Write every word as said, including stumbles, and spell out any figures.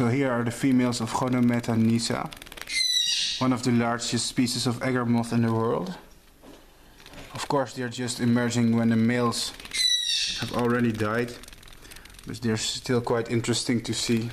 So here are the females of Gonometa nysa, one of the largest species of agar moth in the world. Of course, they are just emerging when the males have already died, but they're still quite interesting to see.